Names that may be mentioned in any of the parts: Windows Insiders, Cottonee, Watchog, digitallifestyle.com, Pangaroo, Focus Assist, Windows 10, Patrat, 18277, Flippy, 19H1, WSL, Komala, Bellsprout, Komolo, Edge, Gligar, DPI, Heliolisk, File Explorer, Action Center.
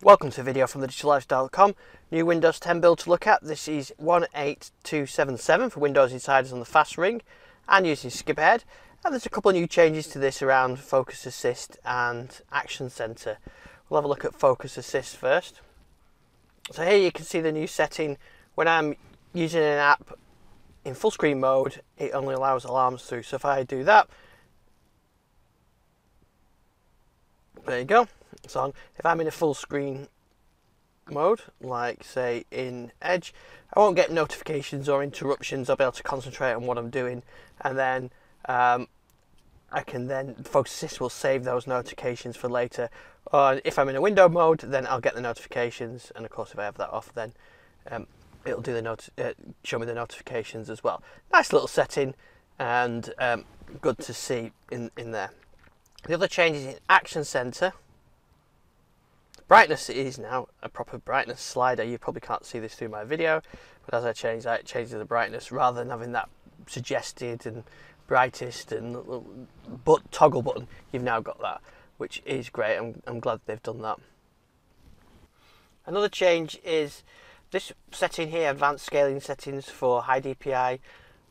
Welcome to a video from digitallifestyle.com. New Windows 10 build to look at. This is 18277 for Windows Insiders on the fast ring and using skip ahead. And there's a couple of new changes to this around Focus Assist and Action Center. We'll have a look at Focus Assist first. So here you can see the new setting. When I'm using an app in full screen mode, it only allows alarms through. So if I do that, there you go. It's on. If I'm in a full screen mode, like say in Edge, I won't get notifications or interruptions. I'll be able to concentrate on what I'm doing, and then Focus Assist will save those notifications for later. Or if I'm in a window mode, then I'll get the notifications, and of course if I have that off, then it'll do the show me the notifications as well. Nice little setting, and good to see in there. The other change is in Action Center. Brightness is now a proper brightness slider. You probably can't see this through my video, but as I change that, it changes the brightness rather than having that suggested and brightest and but toggle button. You've now got that, which is great. I'm glad they've done that. Another change is this setting here, advanced scaling settings for high DPI,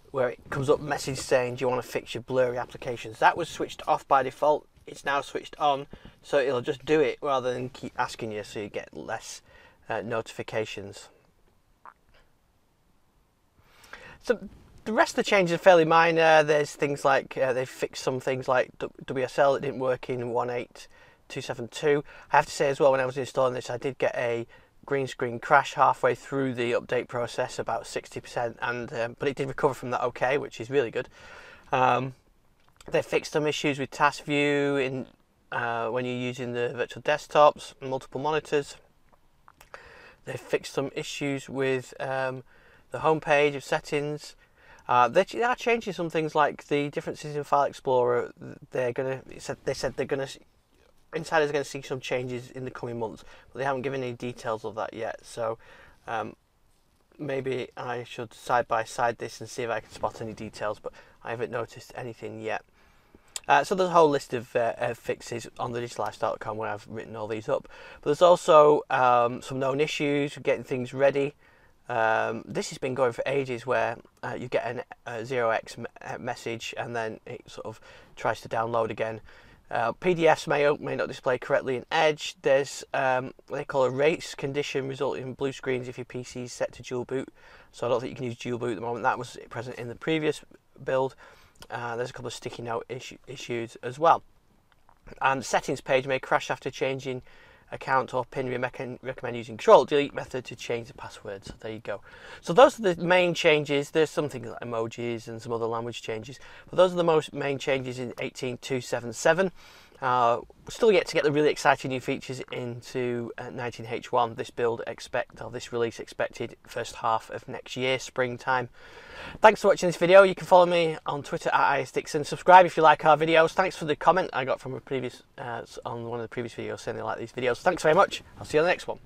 where it comes up message saying, do you want to fix your blurry applications? That was switched off by default. It's now switched on, so it'll just do it rather than keep asking you, so you get less notifications. So the rest of the changes are fairly minor. There's things like they fixed some things like WSL that didn't work in 18272. I have to say as well, when I was installing this, I did get a green screen crash halfway through the update process, about 60%, and but it did recover from that okay, which is really good. They fixed some issues with task view in when you're using the virtual desktops, multiple monitors. They fixed some issues with the home page of settings. They are changing some things like the differences in File Explorer. Insiders are going to see some changes in the coming months, but they haven't given any details of that yet. So maybe I should side by side this and see if I can spot any details, but I haven't noticed anything yet. So there's a whole list of fixes on the digitallifestyle.com where I've written all these up. But there's also some known issues, getting things ready. This has been going for ages, where you get a 0x message and then it sort of tries to download again. PDFs may not display correctly in Edge. There's what they call a race condition resulting in blue screens if your PC is set to dual boot. So I don't think you can use dual boot at the moment. That was present in the previous build. There's a couple of sticky note issues as well. And the settings page may crash after changing account or pin. We recommend using control delete method to change the password. So there you go. So those are the main changes. There's something like emojis and some other language changes, but those are the most main changes in 18277. Still yet to get the really exciting new features into 19H1. This build this release expected first half of next year, springtime. Thanks for watching this video. You can follow me on Twitter @isdixon. Subscribe if you like our videos. Thanks for the comment I got from on one of the previous videos saying they like these videos. Thanks very much. I'll see you on the next one.